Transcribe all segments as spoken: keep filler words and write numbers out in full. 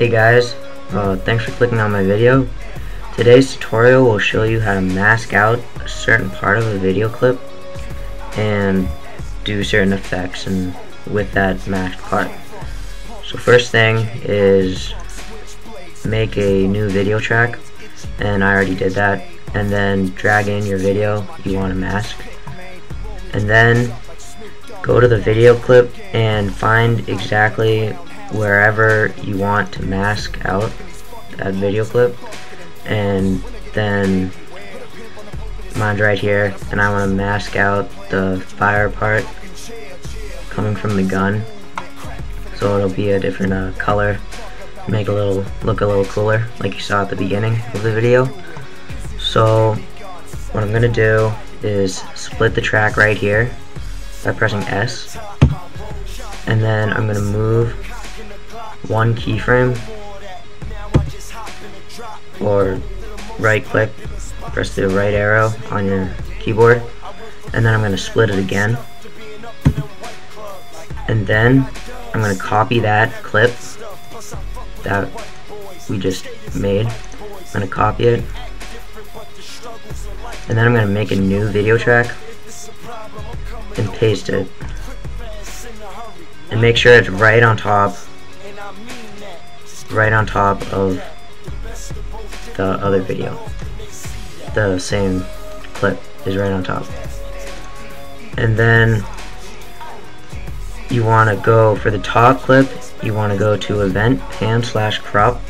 Hey guys, uh, thanks for clicking on my video. Today's tutorial will show you how to mask out a certain part of a video clip and do certain effects and with that masked part. So first thing is make a new video track, and I already did that, and then drag in your video you want to mask, and then go to the video clip and find exactly wherever you want to mask out that video clip. And then mine's right here, and I want to mask out the fire part coming from the gun, so it'll be a different uh, color, make a little look a little cooler like you saw at the beginning of the video. So what I'm gonna do is split the track right here by pressing S, and then I'm gonna move one keyframe, or right click, press the right arrow on your keyboard, and then I'm going to split it again, and then I'm going to copy that clip that we just made. I'm going to copy it, and then I'm going to make a new video track and paste it, and make sure it's right on top right on top of the other video. The same clip is right on top. And then you want to go for the top clip, you want to go to event, pan slash crop,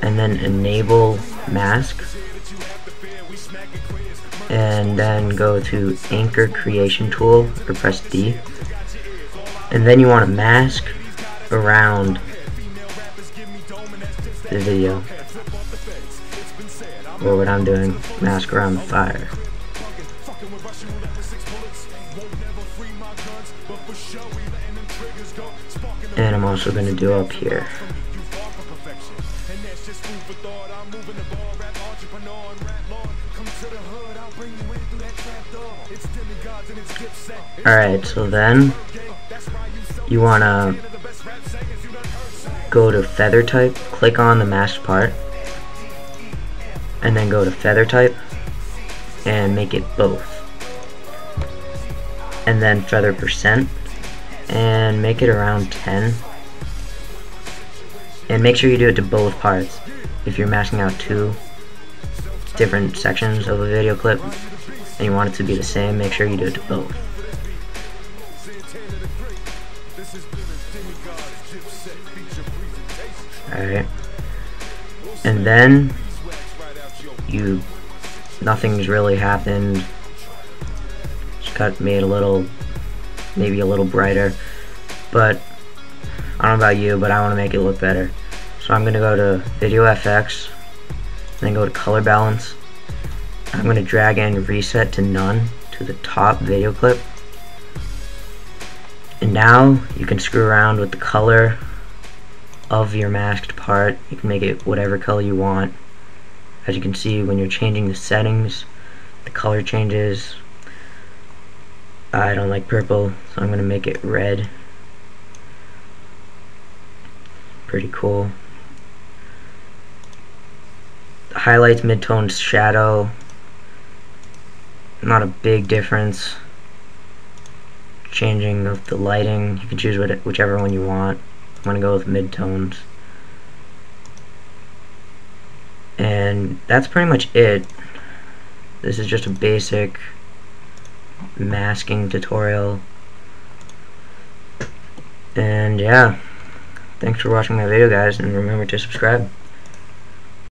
and then enable mask, and then go to anchor creation tool or press D, and then you want to mask around the video, or what I'm doing, mask around the fire. And I'm also going to do up here. Alright, so then you want to go to feather type, click on the masked part, and then go to feather type and make it both, and then feather percent and make it around ten, and make sure you do it to both parts. If you're masking out two different sections of a video clip and you want it to be the same, make sure you do it to both. Alright, and then you nothing's really happened, just cut made a little, maybe a little brighter, but I don't know about you, but I want to make it look better. So I'm going to go to video F X, then go to color balance. I'm going to drag in reset to none to the top video clip, and now you can screw around with the color of your masked part. You can make it whatever color you want. As you can see, when you're changing the settings, the color changes. I don't like purple, so I'm gonna make it red. Pretty cool. Highlights, midtones, shadow, not a big difference. Changing of the lighting, you can choose what, whichever one you want. I'm going to go with midtones, and that's pretty much it. This is just a basic masking tutorial, and yeah, thanks for watching my video guys, and remember to subscribe.